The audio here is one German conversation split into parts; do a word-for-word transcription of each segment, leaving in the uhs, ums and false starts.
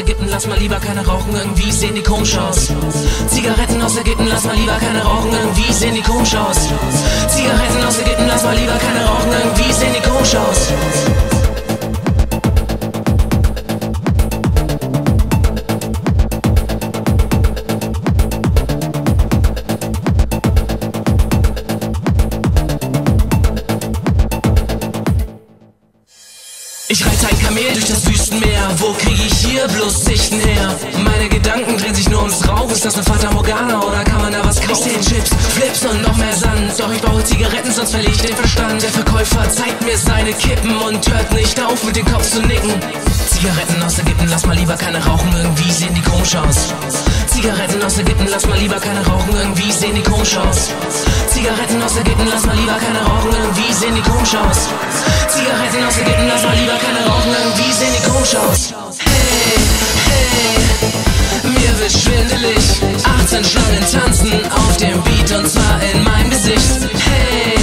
Ägypten, lass mal lieber keine rauchen, irgendwie sehen die komisch aus. Zigaretten aus Ägypten, lass mal lieber keine rauchen, irgendwie sehen die komisch aus. Zigaretten aus Ägypten, lass mal lieber keine rauchen, irgendwie sehen die komisch aus. Ich reite ein Kamel durch das Wüstenmeer. Wo kriege ich hier bloß Sichten her? Meine Gedanken drehen sich nur ums Rauch. Ist das eine Fata Morgana oder kann man da was kaufen? Ich seh Chips, Flips und noch mehr Sand. Doch ich brauche Zigaretten, sonst verliere ich den Verstand. Der Verkäufer zeigt mir seine Kippen und hört nicht auf, mit dem Kopf zu nicken. Zigaretten aus Ägypten, lass mal lieber keine rauchen, irgendwie sehen die komisch aus. Zigaretten aus Ägypten, lass mal lieber keine rauchen, irgendwie sehen die komisch aus. Zigaretten aus Ägypten, lass mal lieber keine rauchen, irgendwie sehen die komisch aus. Zigaretten aus Ägypten, lass mal lieber keine rauchen, irgendwie sehen die komisch aus. Hey, hey, mir wird schwindelig. achtzehn Schlangen tanzen auf dem Beat und zwar in meinem Gesicht. Hey,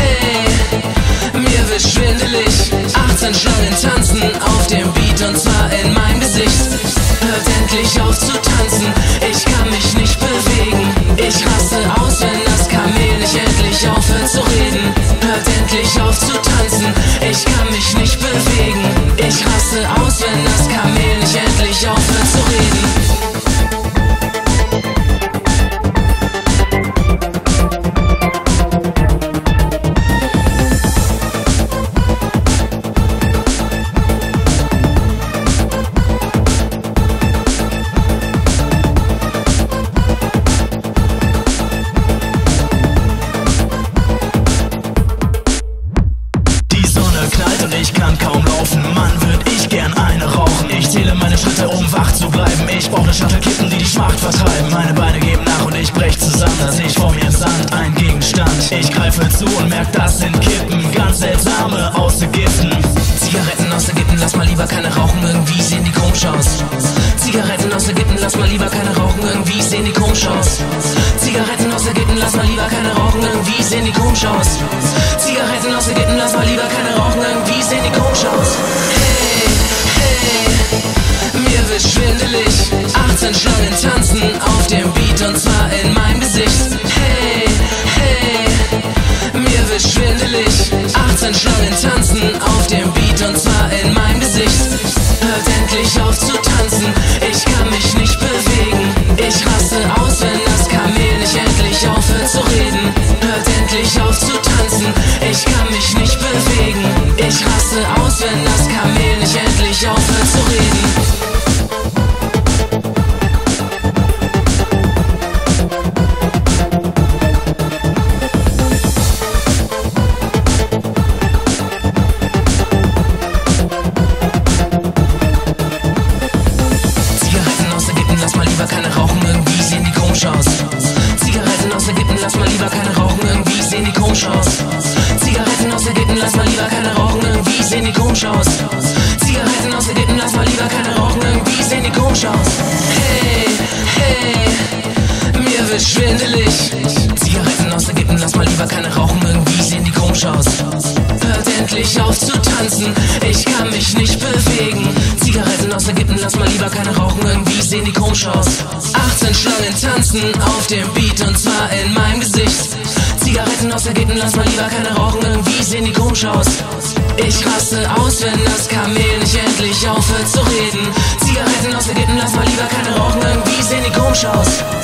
hey, mir wird schwindelig. achtzehn Schlangen tanzen auf dem Beat und zwar in meinem Gesicht. Hört endlich auf zu tanzen, ich kann mich nicht bewegen. Ich raste aus, wenn das Kamel nicht endlich aufhört zu reden. Hört endlich auf zu tanzen, ich kann mich nicht bewegen. Ich raste aus, wenn das Kamel nicht endlich aufhört zu reden. Ich kann kaum laufen, Mann, würd ich gern eine rauchen. Ich zähle meine Schritte, um wach zu bleiben. Ich brauch ne Schachtel Kippen, die die Schmacht vertreiben. Meine Beine geben nach und ich brech zusammen. Da seh ich vor mir im Sand ein Gegenstand. Ich greife zu und merk, das sind Kippen. Ganz seltsame aus Ägypten. Zigaretten aus Ägypten, lass mal lieber keine rauchen, irgendwie sehen die komisch aus. Zigaretten aus Ägypten, lass mal lieber keine rauchen, irgendwie sehen die komisch aus. Zigaretten aus Ägypten, lass mal lieber keine rauchen, irgendwie sehen die komisch aus. Zigaretten aus Ägypten, lass mal lieber keine rauchen, irgendwie sehen die komisch aus. Hey, hey, mir wird schwindelig. achtzehn Schlangen tanzen auf dem Beat und zwar in meinem Gesicht. Hey, hey, mir wird schwindelig. achtzehn Schlangen tanzen auf dem Beat und zwar in meinem Gesicht. Hört endlich auf zu tanzen, ich kann mich nicht bewegen. Ich raste aus, wenn das Kamel nicht endlich aufhört zu reden. Hört endlich auf zu tanzen, ich kann mich nicht bewegen. Ich raste aus, wenn das Kamel nicht endlich aufhört zu reden. Lass mal lieber keine rauchen, irgendwie sehen die komisch aus. Zigaretten aus Ägypten, lass mal lieber keine rauchen, irgendwie sehen die komisch aus. Zigaretten aus Ägypten, lass mal lieber keine rauchen, irgendwie sehen die komisch aus. Hey, hey, mir wird schwindelig. Zigaretten aus Ägypten, lass mal lieber keine rauchen, irgendwie sehen die komisch aus. Hört endlich auf zu tanzen, ich kann mich nicht bewegen. Zigaretten aus Ägypten, lass mal lieber keine rauchen, irgendwie sehen die komisch aus. achtzehn Schlangen tanzen auf dem Beat und zwar in meinem Gesicht. Zigaretten aus Ägypten, lass mal lieber keine rauchen, irgendwie sehen die komisch aus. Ich raste aus, wenn das Kamel nicht endlich aufhört zu reden. Zigaretten aus Ägypten, lass mal lieber keine rauchen, irgendwie sehen die komisch aus.